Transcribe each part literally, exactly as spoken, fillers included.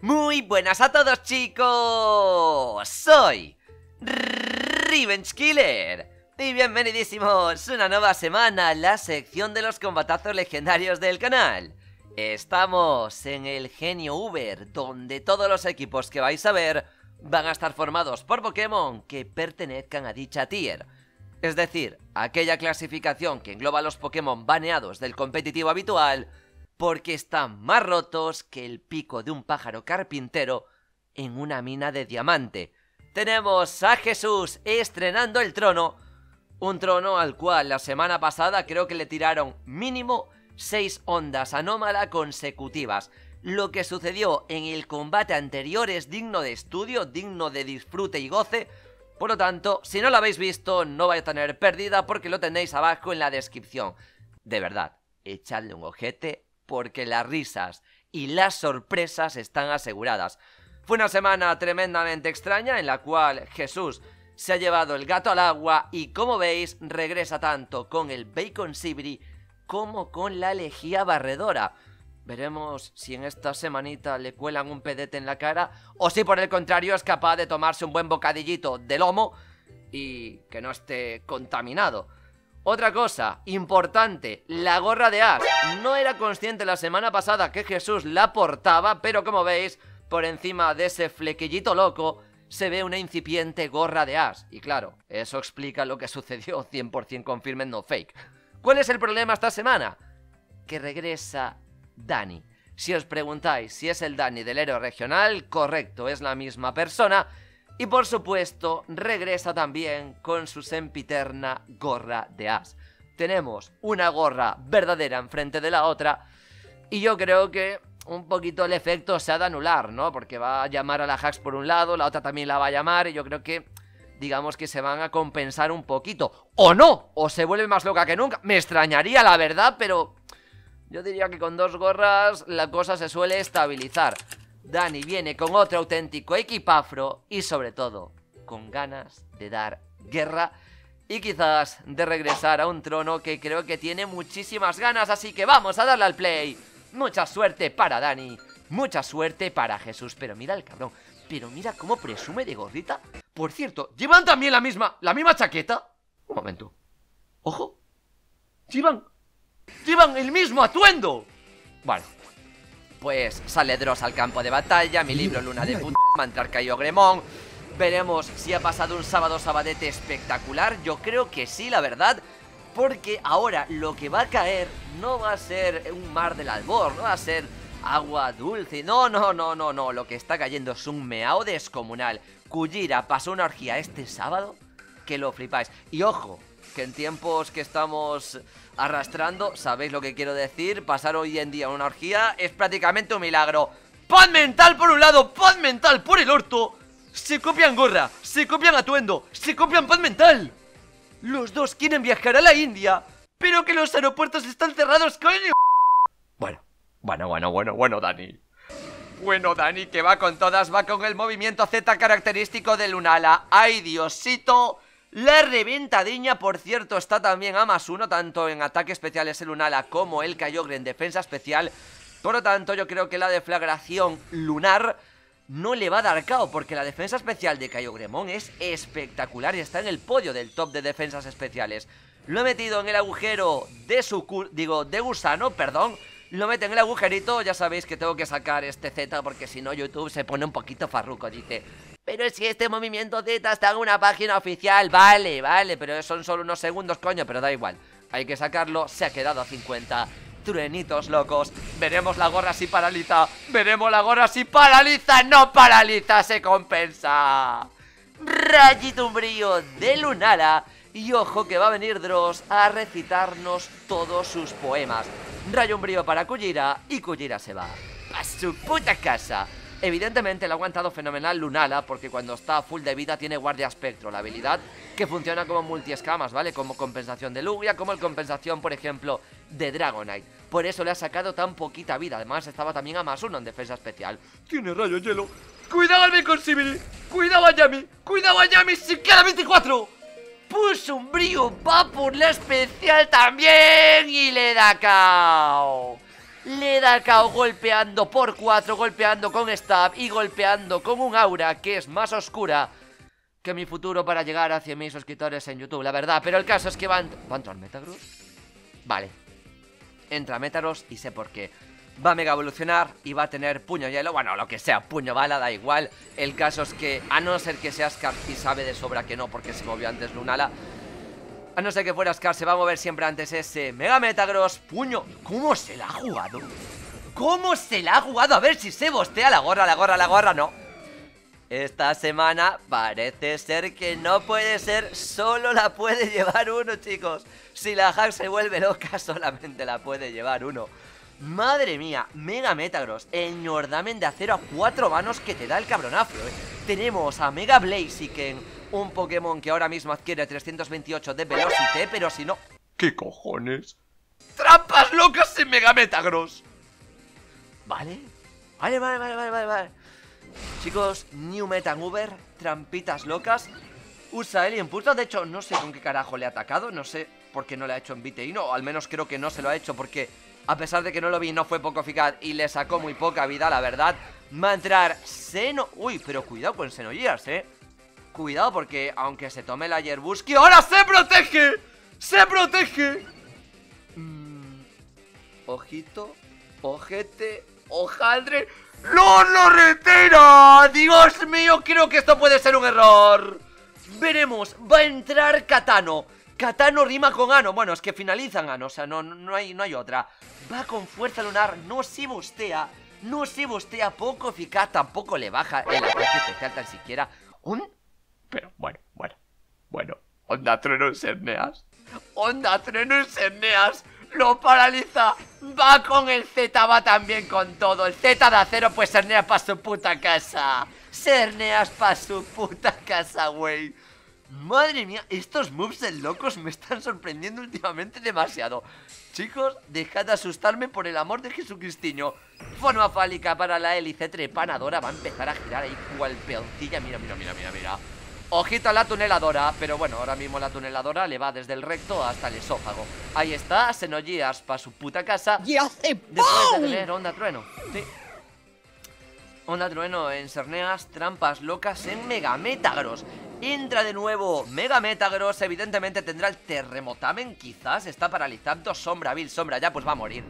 Muy buenas a todos, chicos. Soy Revenge Killer y bienvenidísimos una nueva semana a la sección de los combatazos legendarios del canal. Estamos en el Genio Uber, donde todos los equipos que vais a ver van a estar formados por Pokémon que pertenezcan a dicha tier, es decir, aquella clasificación que engloba a los Pokémon baneados del competitivo habitual porque están más rotos que el pico de un pájaro carpintero en una mina de diamante. Tenemos a Jesús estrenando el trono, un trono al cual la semana pasada creo que le tiraron mínimo seis ondas anómala consecutivas. Lo que sucedió en el combate anterior es digno de estudio, digno de disfrute y goce. Por lo tanto, si no lo habéis visto, no vais a tener pérdida porque lo tenéis abajo en la descripción. De verdad, echadle un ojete porque las risas y las sorpresas están aseguradas. Fue una semana tremendamente extraña en la cual Jesús se ha llevado el gato al agua y, como veis, regresa tanto con el Vincon Sibili como con la lejía barredora. Veremos si en esta semanita le cuelan un pedete en la cara o si por el contrario es capaz de tomarse un buen bocadillito de lomo y que no esté contaminado. Otra cosa importante, la gorra de Ash. No era consciente la semana pasada que Jesús la portaba, pero como veis, por encima de ese flequillito loco se ve una incipiente gorra de Ash. Y claro, eso explica lo que sucedió, cien por cien confirmen, no fake. ¿Cuál es el problema esta semana? Que regresa Dani. Si os preguntáis si es el Dani del héroe regional, correcto, es la misma persona. Y por supuesto, regresa también con su sempiterna gorra de Ash. Tenemos una gorra verdadera enfrente de la otra. Y yo creo que un poquito el efecto se ha de anular, ¿no? Porque va a llamar a la Hax por un lado, la otra también la va a llamar. Y yo creo que, digamos que se van a compensar un poquito. ¡O no! O se vuelve más loca que nunca. Me extrañaría, la verdad, pero yo diría que con dos gorras la cosa se suele estabilizar. Dani viene con otro auténtico equipafro y sobre todo con ganas de dar guerra y quizás de regresar a un trono que creo que tiene muchísimas ganas. Así que vamos a darle al play. Mucha suerte para Dani, mucha suerte para Jesús. Pero mira el cabrón, pero mira cómo presume de gorrita. Por cierto, ¿llevan también la misma, la misma chaqueta? Un momento. Ojo, llevan... ¡llevan el mismo atuendo! Bueno, pues sale Dross al campo de batalla. Mi libro Luna de puta va a entrar Cayogremón. Veremos si ha pasado un sábado sabadete espectacular. Yo creo que sí, la verdad, porque ahora lo que va a caer no va a ser un mar del albor, no va a ser agua dulce. No, no, no, no, no. Lo que está cayendo es un meao descomunal. Cullira pasó una orgía este sábado que lo flipáis. Y ojo, que en tiempos que estamos arrastrando, sabéis lo que quiero decir, pasar hoy en día una orgía es prácticamente un milagro. Paz mental por un lado, paz mental por el orto. Se copian gorra, se copian atuendo, se copian paz mental. Los dos quieren viajar a la India, pero que los aeropuertos están cerrados, coño. Bueno, bueno, bueno, bueno, bueno, Dani. Bueno, Dani, que va con todas, va con el movimiento Z característico de Lunala. ¡Ay, Diosito! La reventadiña, por cierto, está también a más uno, tanto en ataque especial es el Lunala como el Kyogre en defensa especial. Por lo tanto, yo creo que la deflagración lunar no le va a dar cao, porque la defensa especial de Cayogremón es espectacular y está en el podio del top de defensas especiales. Lo he metido en el agujero de su cul... digo, de gusano, perdón. Lo mete en el agujerito, ya sabéis que tengo que sacar este Z porque si no YouTube se pone un poquito farruco, dice. Pero es que este movimiento Z está en una página oficial, vale, vale, pero son solo unos segundos, coño, pero da igual. Hay que sacarlo, se ha quedado a cincuenta. Truenitos locos, veremos la gorra si paraliza, veremos la gorra si paraliza, no paraliza, se compensa. Rayitumbrío de Lunala y ojo que va a venir Dross a recitarnos todos sus poemas. Rayo umbrío para Cullira y Cullira se va a su puta casa. Evidentemente le ha aguantado fenomenal Lunala porque cuando está full de vida tiene guardia espectro, la habilidad que funciona como multiescamas, ¿vale? Como compensación de Lugia, como el compensación, por ejemplo, de Dragonite. Por eso le ha sacado tan poquita vida. Además estaba también a más uno en defensa especial. Tiene rayo hielo. ¡Cuidado al Vincon Sibili! ¡Cuidado a Yami! ¡Cuidado a Yami! ¡Se queda veinticuatro! Pues un brío va por la especial también y le da cao. le da K O golpeando por cuatro, golpeando con Stab y golpeando con un aura que es más oscura que mi futuro para llegar a cien mil suscriptores en YouTube, la verdad. Pero el caso es que va a entrar... ¿Va a entrar Metagross? Vale. Entra Metagross y sé por qué. Va a mega evolucionar y va a tener puño hielo, bueno, lo que sea, puño bala, da igual. El caso es que, a no ser que sea Scar, y sabe de sobra que no, porque se movió antes Lunala. A no ser que fuera Scar, se va a mover siempre antes ese Mega Metagross. Puño, ¿cómo se la ha jugado? ¿Cómo se la ha jugado? A ver si se bostea la gorra, la gorra, la gorra, no. Esta semana parece ser que no puede ser, solo la puede llevar uno, chicos. Si la hack se vuelve loca, solamente la puede llevar uno. Madre mía, Mega Metagross, el ñordamen de acero a cuatro manos que te da el cabronazo, ¿eh? Tenemos a Mega Blaziken, un Pokémon que ahora mismo adquiere trescientos veintiocho de Velocity, pero si no... ¿Qué cojones? ¡Trampas locas en Mega Metagross! Vale, vale, vale, vale, vale, vale. Chicos, New Metagross, trampitas locas. Usa el impulso, de hecho, no sé con qué carajo le ha atacado, no sé por qué no le ha hecho en B T I, o al menos creo que no se lo ha hecho porque... A pesar de que no lo vi, no fue poco eficaz y le sacó muy poca vida, la verdad. Va a entrar Xeno... Uy, pero cuidado con Xenogías, eh. Cuidado porque aunque se tome el Aierbuski... ¡Ahora se protege! ¡Se protege! Mm... Ojito, ojete, hojaldre... ¡No lo retira! ¡Dios mío! Creo que esto puede ser un error. Veremos, va a entrar Katano. Katano rima con Ano, bueno, es que finalizan Ano, o sea, no, no, hay, no hay otra. Va con fuerza lunar, no se bostea, no se bostea, poco eficaz, tampoco le baja el ataque especial tan siquiera. Un... Pero bueno, bueno, bueno, onda trueno en Xerneas, onda trueno en Xerneas, lo paraliza, va con el Z, va también con todo, el Z de acero, pues Xerneas pa' su puta casa, Xerneas pa' su puta casa, güey. Madre mía, estos moves de locos me están sorprendiendo últimamente demasiado. Chicos, dejad de asustarme por el amor de Jesucristiño. Forma fálica para la hélice trepanadora. Va a empezar a girar ahí cual peoncilla. Mira, mira, mira, mira, mira. Ojito a la tuneladora, pero bueno, ahora mismo la tuneladora le va desde el recto hasta el esófago. Ahí está, Xenogías para su puta casa. Y hace ¡pum! Después de tener onda trueno. Sí. Onda trueno en Xerneas, trampas locas en Mega Metagross. Entra de nuevo Mega Metagross, evidentemente tendrá el terremotamen, quizás está paralizando. Sombra vil, sombra ya, pues va a morir.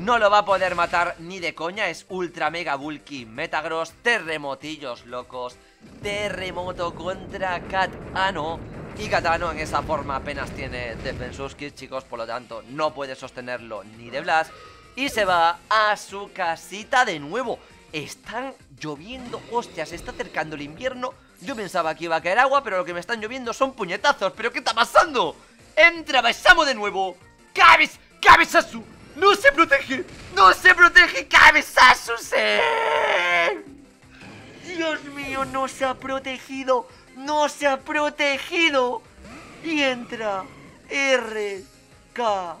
No lo va a poder matar ni de coña, es ultra mega bulky Metagross. Terremotillos locos, terremoto contra Katano. Y Katano en esa forma apenas tiene Defensuskis, chicos, por lo tanto no puede sostenerlo ni de Blast. Y se va a su casita de nuevo. Están lloviendo, hostias, se está acercando el invierno. Yo pensaba que iba a caer agua, pero lo que me están lloviendo son puñetazos. ¿Pero qué está pasando? Entra Besamo de nuevo. ¡Cabes! ¡Cabezazo! ¡No se protege! ¡No se protege! ¡Cabezazo! ¡Sí! ¡Dios mío! ¡No se ha protegido! ¡No se ha protegido! Y entra R K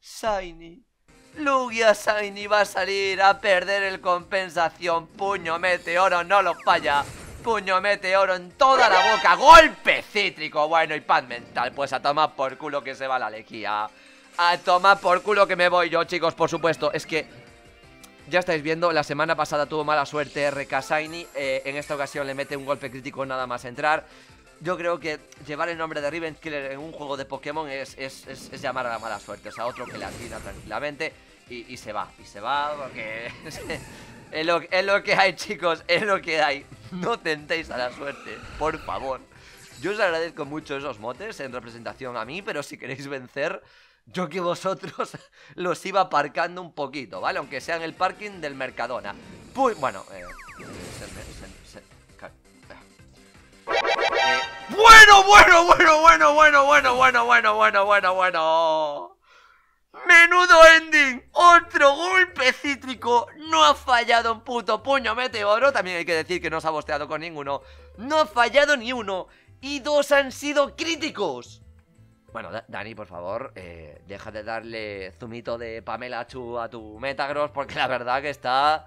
Shiny. Lugia Shiny va a salir a perder el compensación. Puño meteoro, no lo falla. Puño meteoro en toda la boca. Golpe cítrico, bueno, y paz mental. Pues a tomar por culo que se va la lejía. A tomar por culo que me voy yo, chicos, por supuesto. Es que ya estáis viendo, la semana pasada tuvo mala suerte R K Shiny, eh, en esta ocasión le mete un golpe crítico nada más entrar. Yo creo que llevar el nombre de Revenge Killer en un juego de Pokémon es, es, es, es llamar a la mala suerte. O sea, otro que la tira tranquilamente y, y se va, y se va porque... Es lo, es lo que hay, chicos, es lo que hay. No tentéis a la suerte, por favor. Yo os agradezco mucho esos motes en representación a mí, pero si queréis vencer, yo que vosotros los iba aparcando un poquito, ¿vale? Aunque sea en el parking del Mercadona. Puy, bueno, eh, se, se, se, eh, bueno, bueno, bueno, bueno, bueno, bueno, bueno, bueno, bueno, bueno, bueno. ¡Menudo ending! ¡Otro golpe cítrico! No ha fallado un puto puño meteoro. También hay que decir que no se ha bosteado con ninguno. No ha fallado ni uno. Y dos han sido críticos. Bueno, da Dani, por favor, eh, deja de darle zumito de Pamela Chu a tu Metagross, porque la verdad que está...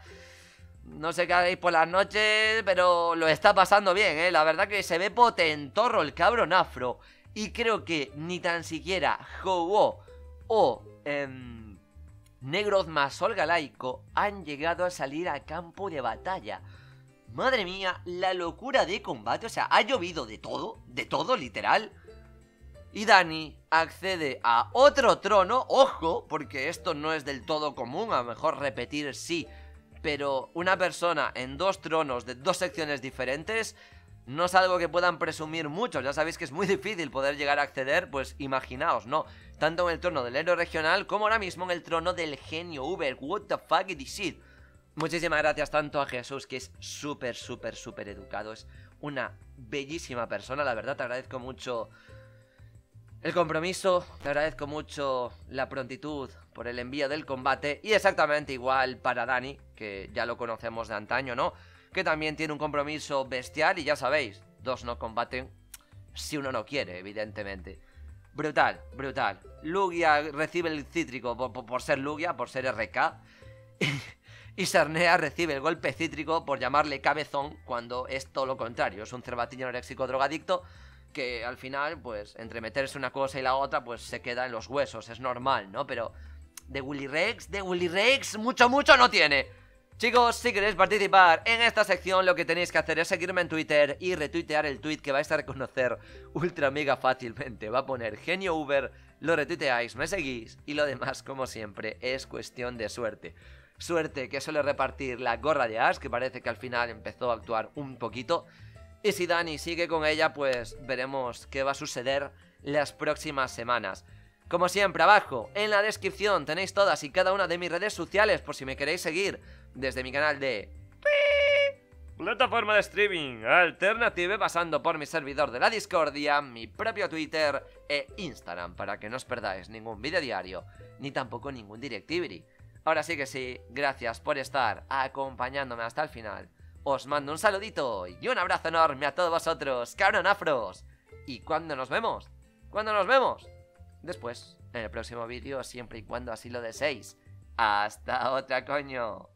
No sé qué haréis por las noches, pero lo está pasando bien, eh. La verdad que se ve potentorro el cabrón afro. Y creo que ni tan siquiera Ho-Oh o... Eh, Necrozma Sol Galaico han llegado a salir a campo de batalla. Madre mía, la locura de combate, o sea, ha llovido de todo, de todo, literal. Y Dani accede a otro trono, ojo, porque esto no es del todo común, a lo mejor repetir sí, pero una persona en dos tronos de dos secciones diferentes no es algo que puedan presumir muchos, ya sabéis que es muy difícil poder llegar a acceder, pues imaginaos, ¿no? Tanto en el trono del héroe regional como ahora mismo en el trono del genio Uber, what the fuck is it? Muchísimas gracias tanto a Jesús, que es súper, súper, súper educado, es una bellísima persona, la verdad te agradezco mucho el compromiso, te agradezco mucho la prontitud por el envío del combate. Y exactamente igual para Dani, que ya lo conocemos de antaño, ¿no? Que también tiene un compromiso bestial y ya sabéis, dos no combaten si uno no quiere, evidentemente. Brutal, brutal. Lugia recibe el cítrico por, por, por ser Lugia, por ser R K. Y Xerneas recibe el golpe cítrico por llamarle cabezón cuando es todo lo contrario. Es un cervatillo anoréxico drogadicto que al final, pues, entre meterse una cosa y la otra, pues se queda en los huesos, es normal, ¿no? Pero TheWillyRex, TheWillyRex, mucho, mucho no tiene. Chicos, si queréis participar en esta sección, lo que tenéis que hacer es seguirme en Twitter y retuitear el tweet que vais a reconocer ultra mega fácilmente. Va a poner genio Uber, lo retuiteáis, me seguís y lo demás, como siempre, es cuestión de suerte. Suerte que suele repartir la gorra de Ash, que parece que al final empezó a actuar un poquito. Y si Dani sigue con ella, pues veremos qué va a suceder las próximas semanas. Como siempre, abajo en la descripción tenéis todas y cada una de mis redes sociales por si me queréis seguir desde mi canal de plataforma de streaming alternative, pasando por mi servidor de la Discordia, mi propio Twitter e Instagram, para que no os perdáis ningún vídeo diario ni tampoco ningún Directivity. Ahora sí que sí, gracias por estar acompañándome hasta el final. Os mando un saludito y un abrazo enorme a todos vosotros, cabronafros. ¿Y cuándo nos vemos? ¿Cuándo nos vemos? Después, en el próximo vídeo, siempre y cuando así lo deseéis. ¡Hasta otra, coño!